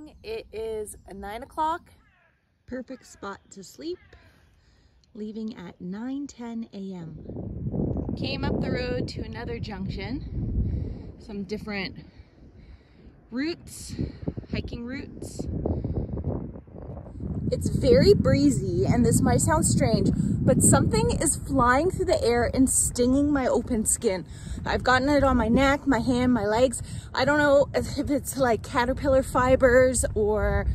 morning. It is 9 o'clock. Perfect spot to sleep. Leaving at 9:10 a.m. Came up the road to another junction. Some different routes, hiking routes. It's very breezy, and this might sound strange, but something is flying through the air and stinging my open skin. I've gotten it on my neck, my hand, my legs. I don't know if it's like caterpillar fibers or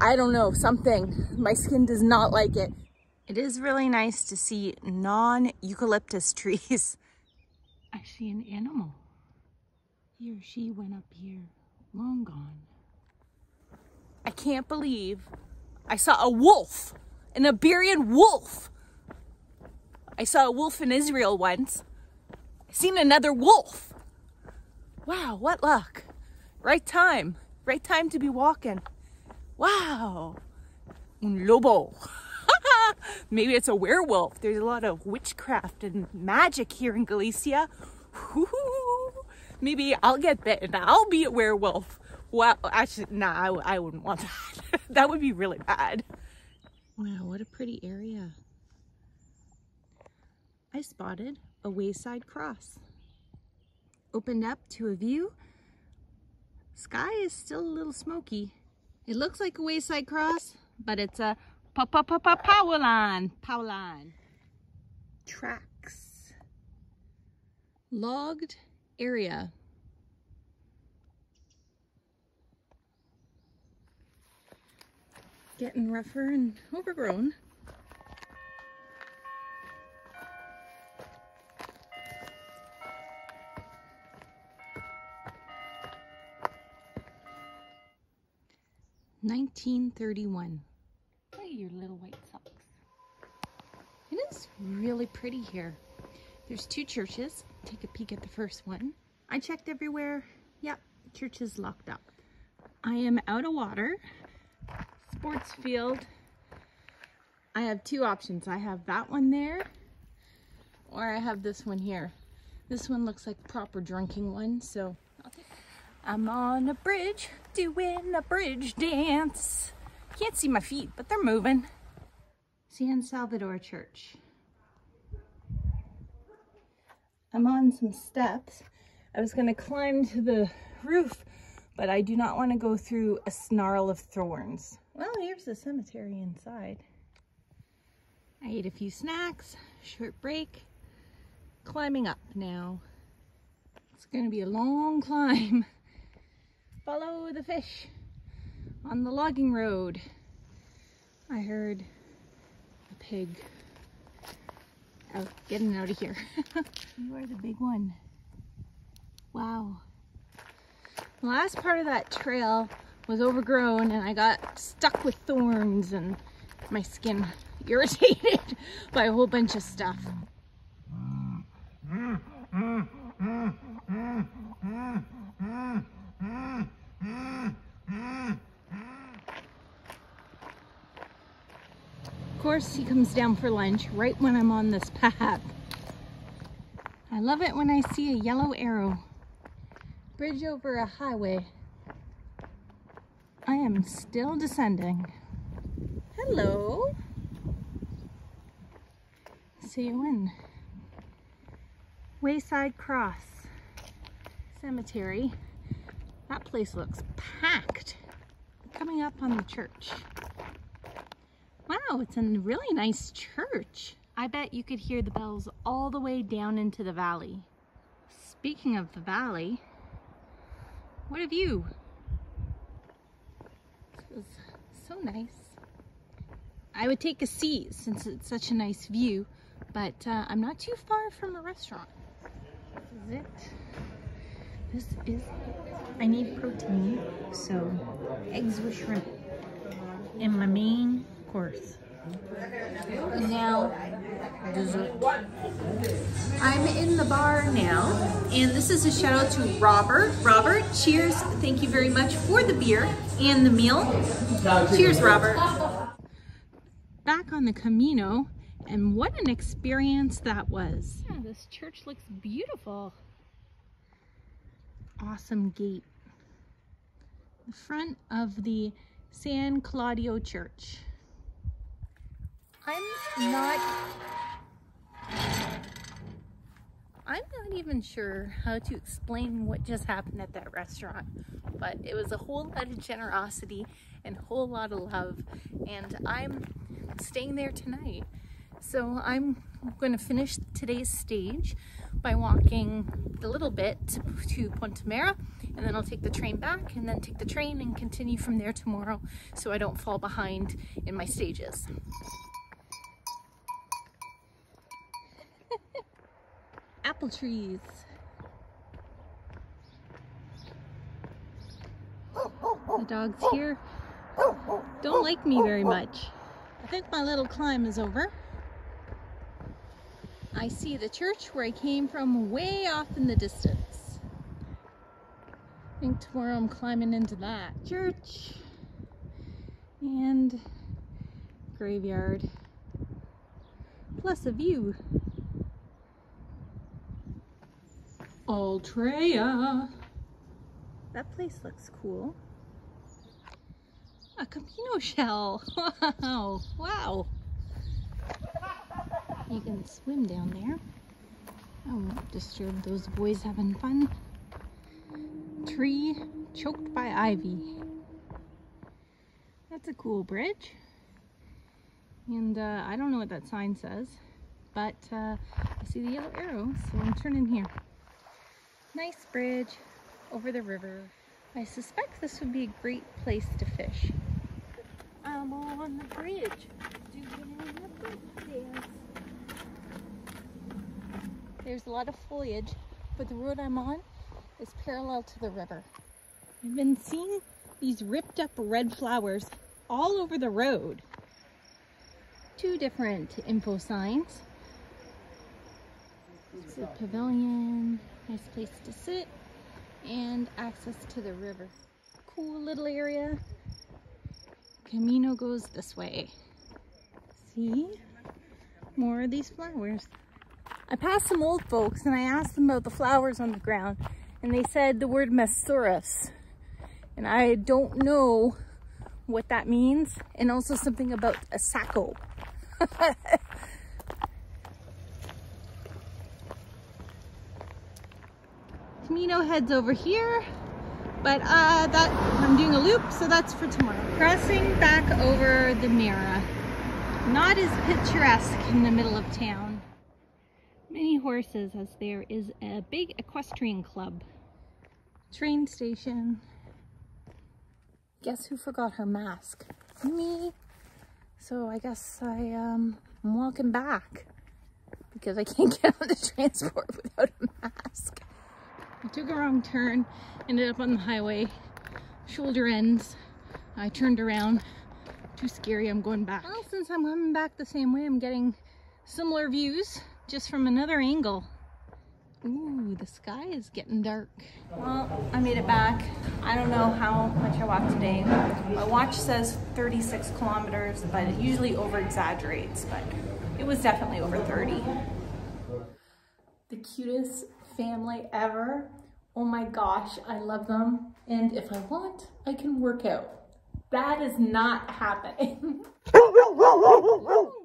I don't know, something. My skin does not like it. It is really nice to see non-eucalyptus trees. I see an animal. He or she went up here, long gone. I can't believe I saw a wolf, an Iberian wolf. I saw a wolf in Israel once. I seen another wolf. Wow, what luck. Right time to be walking. Wow, un lobo. Maybe it's a werewolf. There's a lot of witchcraft and magic here in Galicia. Maybe I'll get bitten, I'll be a werewolf. Well, actually, nah, I wouldn't want that. That would be really bad. Wow, what a pretty area. I spotted a wayside cross. Opened up to a view. Sky is still a little smoky. It looks like a wayside cross, but it's a power line. Tracks. Logged area. Getting rougher and overgrown. $19.31. Look at your little white socks. It is really pretty here. There's two churches. Take a peek at the first one. I checked everywhere. Yep, church is locked up. I am out of water. Sports field. I have two options. I have that one there, or I have this one here. This one looks like proper drinking one, so I'm on a bridge doing a bridge dance. Can't see my feet, but they're moving. San Salvador Church. I'm on some steps. I was going to climb to the roof, but I do not want to go through a snarl of thorns. Well, here's the cemetery inside. I ate a few snacks, short break, climbing up now. It's going to be a long climb. Follow the fish on the logging road. I heard a pig out, getting out of here. You are the big one. Wow. The last part of that trail was overgrown and I got stuck with thorns and my skin irritated by a whole bunch of stuff. Of course he comes down for lunch right when I'm on this path. I love it when I see a yellow arrow. Bridge over a highway. I am still descending. Hello. See you in. Wayside Cross Cemetery. That place looks packed. Coming up on the church. Wow, it's a really nice church. I bet you could hear the bells all the way down into the valley. Speaking of the valley, what a view. Is so nice. I would take a seat since it's such a nice view, but I'm not too far from a restaurant. This is it. This is it. I need protein, so eggs with shrimp in my main course. Now, dessert. I'm in the bar now, and this is a shout out to Robert. Robert, cheers. Thank you very much for the beer and the meal. Cheers, Robert. Back on the Camino, and what an experience that was. Yeah, this church looks beautiful. Awesome gate. the front of the San Claudio Church. I'm not even sure how to explain what just happened at that restaurant, but it was a whole lot of generosity and a whole lot of love, and I'm staying there tonight. So I'm going to finish today's stage by walking a little bit to Ponte Mera, and then I'll take the train back and then take the train and continue from there tomorrow so I don't fall behind in my stages. Apple trees. The dogs here don't like me very much. I think my little climb is over. I see the church where I came from way off in the distance. I think tomorrow I'm climbing into that church and graveyard, plus a view. Altrea. That place looks cool. A Camino shell. Wow. Wow. You can swim down there. I won't disturb those boys having fun. Tree choked by ivy. That's a cool bridge. And I don't know what that sign says, but I see the yellow arrow, so I'm turning here. Nice bridge over the river. I suspect this would be a great place to fish. I'm on the bridge. There's a lot of foliage, but the road I'm on is parallel to the river. I've been seeing these ripped up red flowers all over the road. Two different info signs. It's a pavilion, nice place to sit, and access to the river. Cool little area. Camino goes this way. See? More of these flowers. I passed some old folks and I asked them about the flowers on the ground, and they said the word mazura, and I don't know what that means, and also something about a sacco. Camino heads over here, but that I'm doing a loop, so that's for tomorrow. Crossing back over the Mera. Not as picturesque in the middle of town. Many horses, as there is a big equestrian club. Train station. Guess who forgot her mask? Me. So I guess I'm walking back because I can't get on the transport without a mask. I took a wrong turn, ended up on the highway, shoulder ends. I turned around. Too scary, I'm going back. Well, since I'm coming back the same way, I'm getting similar views, just from another angle. Ooh, the sky is getting dark. Well, I made it back. I don't know how much I walked today. My watch says 36 kilometers, but it usually over-exaggerates, but it was definitely over 30. The cutest family ever. Oh my gosh, I love them. And if I want, I can work out. That is not happening. Hello.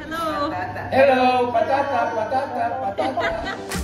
Hello, patata, patata, patata.